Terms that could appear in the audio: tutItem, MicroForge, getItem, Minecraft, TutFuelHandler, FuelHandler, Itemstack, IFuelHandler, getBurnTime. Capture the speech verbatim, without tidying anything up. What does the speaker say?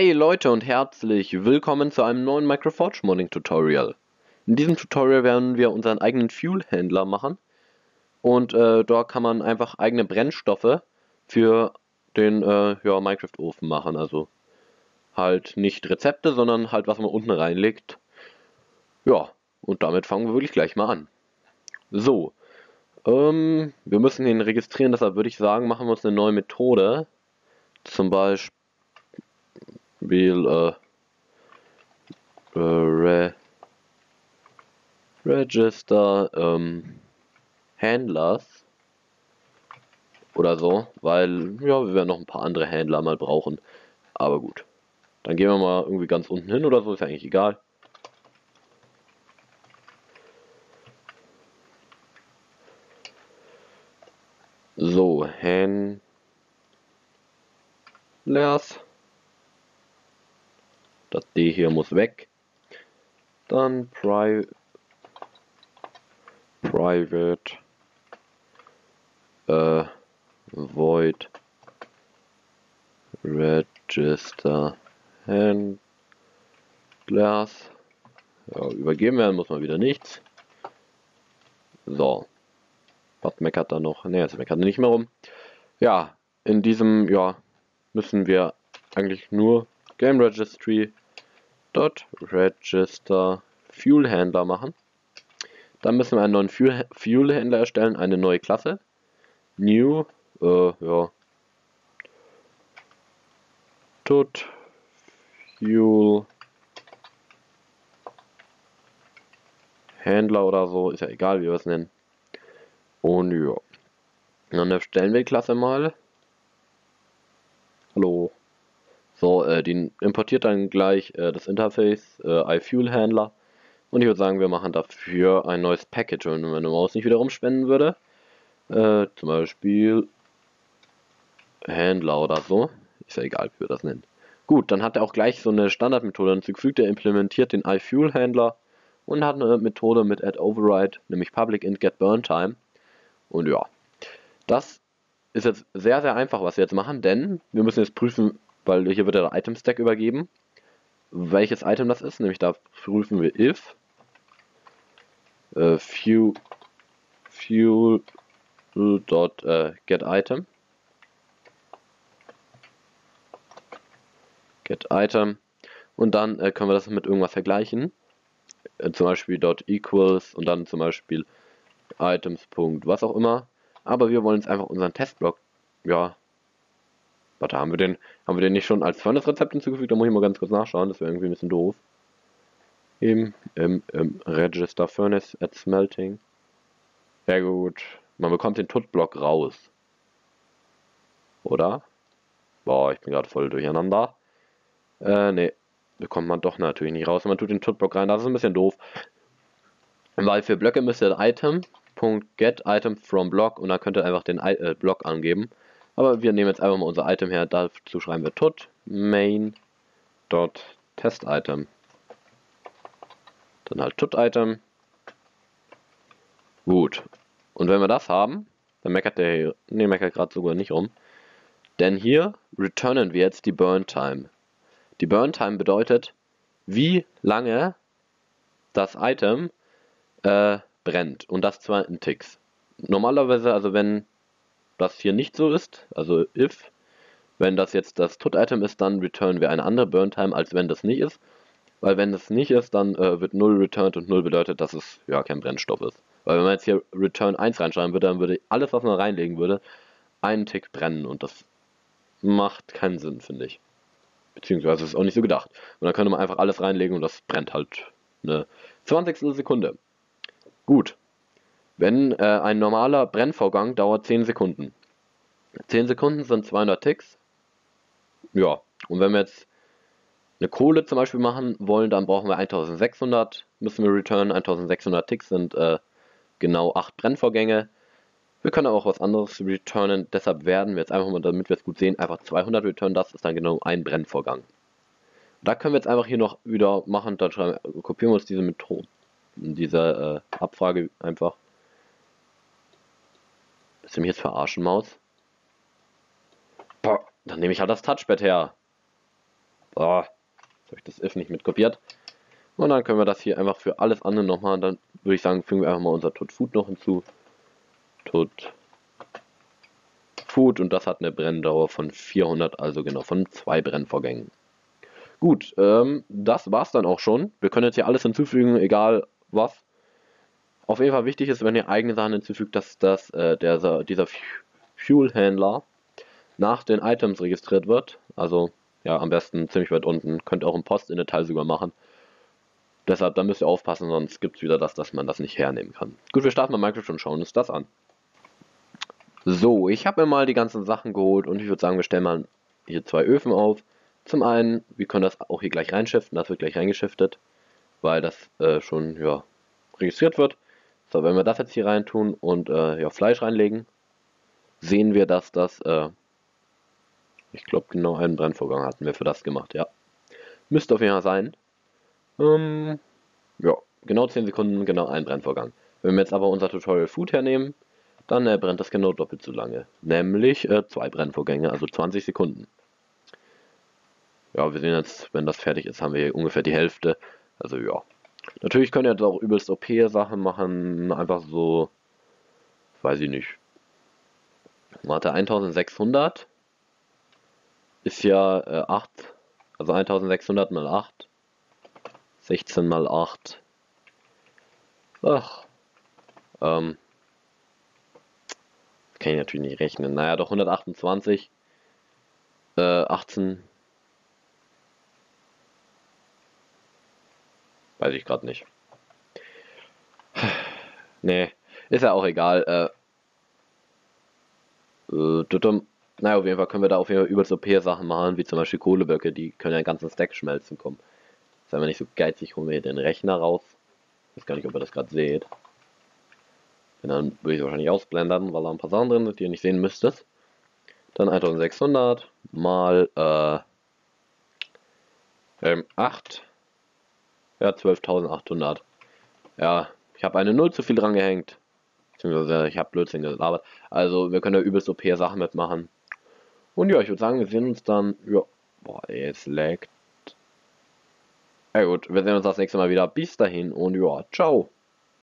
Hey Leute und herzlich willkommen zu einem neuen MicroForge Modding Tutorial. In diesem Tutorial werden wir unseren eigenen FuelHandler machen und äh, dort kann man einfach eigene Brennstoffe für den äh, ja, Minecraft Ofen machen. Also halt nicht Rezepte, sondern halt was man unten reinlegt. Ja, und damit fangen wir wirklich gleich mal an. So, ähm, wir müssen ihn registrieren, deshalb würde ich sagen, machen wir uns eine neue Methode. Zum Beispiel We'll, äh, äh, re register ähm, Handlers oder so, weil ja, wir werden noch ein paar andere Händler mal brauchen, aber gut, dann gehen wir mal irgendwie ganz unten hin oder so, ist ja eigentlich egal. So, Handlers. Das D hier muss weg. Dann Pri Private äh, Void Register Handlers. Ja, übergeben werden muss man wieder nichts. So. Was meckert da noch? Ne, jetzt meckert er nicht mehr rum. Ja, in diesem, ja, müssen wir eigentlich nur Game Registry dot Register FuelHandler machen. Dann müssen wir einen neuen Fuel FuelHandler erstellen, eine neue Klasse. New, äh, ja. TutFuelHandler oder so, ist ja egal, wie wir es nennen. Und ja. Dann erstellen wir die Klasse mal. Hallo. So, äh, die importiert dann gleich äh, das Interface äh, IFuelHandler. Und ich würde sagen, wir machen dafür ein neues Package. Und wenn meine Maus nicht wieder rumspenden würde, äh, zum Beispiel Händler oder so, ist ja egal, wie wir das nennen. Gut, dann hat er auch gleich so eine Standardmethode hinzugefügt. Er implementiert den IFuelHandler und hat eine Methode mit addOverride, nämlich public int getBurnTime. Und ja, das ist jetzt sehr, sehr einfach, was wir jetzt machen, denn wir müssen jetzt prüfen, weil hier wird der Itemstack übergeben, welches Item das ist, nämlich da prüfen wir if äh, fuel, fuel dot, äh, getItem getItem und dann äh, können wir das mit irgendwas vergleichen, äh, zum Beispiel dot equals und dann zum Beispiel items. Was auch immer, aber wir wollen jetzt einfach unseren Testblock, ja. Warte, haben wir den, haben wir den nicht schon als Furnace-Rezept hinzugefügt? Da muss ich mal ganz kurz nachschauen, das wäre irgendwie ein bisschen doof. Im, im, im Register Furnace at Smelting. Sehr gut. Man bekommt den Tut-Block raus. Oder? Boah, ich bin gerade voll durcheinander. Äh, ne. Bekommt man doch natürlich nicht raus. Man tut den Tut-Block rein, das ist ein bisschen doof. Weil für Blöcke müsst ihr Item.getItemFromBlock und dann könnt ihr einfach den I äh, Block angeben. Aber wir nehmen jetzt einfach mal unser Item her, dazu schreiben wir tut main.testItem. Dann halt tutItem. Gut. Und wenn wir das haben, dann meckert der hier, ne, meckert gerade sogar nicht rum. Denn hier returnen wir jetzt die BurnTime. Die BurnTime bedeutet, wie lange das Item äh, brennt. Und das zwar in Ticks. Normalerweise, also wenn das hier nicht so ist, also if, wenn das jetzt das tutItem ist, dann returnen wir eine andere BurnTime, als wenn das nicht ist. Weil wenn das nicht ist, dann äh, wird null returned und null bedeutet, dass es ja kein Brennstoff ist. Weil wenn man jetzt hier return eins reinschreiben würde, dann würde alles, was man reinlegen würde, einen Tick brennen und das macht keinen Sinn, finde ich. Beziehungsweise ist auch nicht so gedacht. Und dann könnte man einfach alles reinlegen und das brennt halt eine zwanzigstel Sekunde. Gut. Wenn äh, ein normaler Brennvorgang dauert zehn Sekunden. zehn Sekunden sind zweihundert Ticks. Ja, und wenn wir jetzt eine Kohle zum Beispiel machen wollen, dann brauchen wir eintausendsechshundert, müssen wir returnen. eintausendsechshundert Ticks sind äh, genau acht Brennvorgänge. Wir können aber auch was anderes returnen, deshalb werden wir jetzt einfach mal, damit wir es gut sehen, einfach zweihundert returnen, das ist dann genau ein Brennvorgang. Da können wir jetzt einfach hier noch wieder machen, dann schreiben, kopieren wir uns diese Methode, diese äh, Abfrage einfach. Willst du mich jetzt verarschen, Maus? Boah, dann nehme ich halt das Touchpad her. So, habe ich das if nicht mit kopiert. Und dann können wir das hier einfach für alles andere nochmal, und dann würde ich sagen, fügen wir einfach mal unser tutFood noch hinzu. tutFood, und das hat eine Brenndauer von vierhundert, also genau, von zwei Brennvorgängen. Gut, ähm, das war's dann auch schon. Wir können jetzt hier alles hinzufügen, egal was. Auf jeden Fall wichtig ist, wenn ihr eigene Sachen hinzufügt, dass das, äh, der, dieser FuelHandler nach den Items registriert wird. Also, ja, am besten ziemlich weit unten. Könnt ihr auch im Post-in-Detail sogar machen. Deshalb, da müsst ihr aufpassen, sonst gibt es wieder das, dass man das nicht hernehmen kann. Gut, wir starten mal Minecraft und schauen uns das an. So, ich habe mir mal die ganzen Sachen geholt und ich würde sagen, wir stellen mal hier zwei Öfen auf. Zum einen, wir können das auch hier gleich reinschiften, das wird gleich reingeschiftet, weil das äh, schon, ja, registriert wird. So, wenn wir das jetzt hier rein tun und äh, ja, Fleisch reinlegen, sehen wir, dass das, äh, ich glaube, genau einen Brennvorgang hatten wir für das gemacht, ja. Müsste auf jeden Fall sein. Ähm, ja, genau zehn Sekunden, genau ein Brennvorgang. Wenn wir jetzt aber unser Tutorial Food hernehmen, dann äh, brennt das genau doppelt so lange. Nämlich äh, zwei Brennvorgänge, also zwanzig Sekunden. Ja, wir sehen jetzt, wenn das fertig ist, haben wir hier ungefähr die Hälfte. Also ja. Natürlich könnt ihr jetzt auch übelst O P-Sachen machen. Einfach so, weiß ich nicht. Warte, eintausendsechshundert ist ja äh, acht. Also eintausendsechshundert mal acht. sechzehn mal acht. Ach. Ähm. Das kann ich natürlich nicht rechnen. Naja, doch hundertachtundzwanzig. Äh, achtzehn. Weiß ich gerade nicht. Nee, ist ja auch egal. Äh, äh, naja, auf jeden Fall können wir da auf jeden Fall übelst O P-Sachen machen, wie zum Beispiel Kohleblöcke, die können ja einen ganzen Stack schmelzen kommen. Seien wir nicht so geizig, holen wir hier den Rechner raus. Ich weiß gar nicht, ob ihr das gerade seht. Wenn, dann würde ich es wahrscheinlich ausblenden, weil da ein paar Sachen drin sind, die ihr nicht sehen müsstet. Dann eintausendsechshundert mal äh, ähm, acht. Ja, zwölftausendachthundert. Ja, ich habe eine null zu viel dran gehängt. Beziehungsweise, ich habe Blödsinn gelabert. Also, wir können da übelst O P Sachen mitmachen. Und ja, ich würde sagen, wir sehen uns dann... Ja, boah, es laggt. Ja gut, wir sehen uns das nächste Mal wieder. Bis dahin und ja, ciao.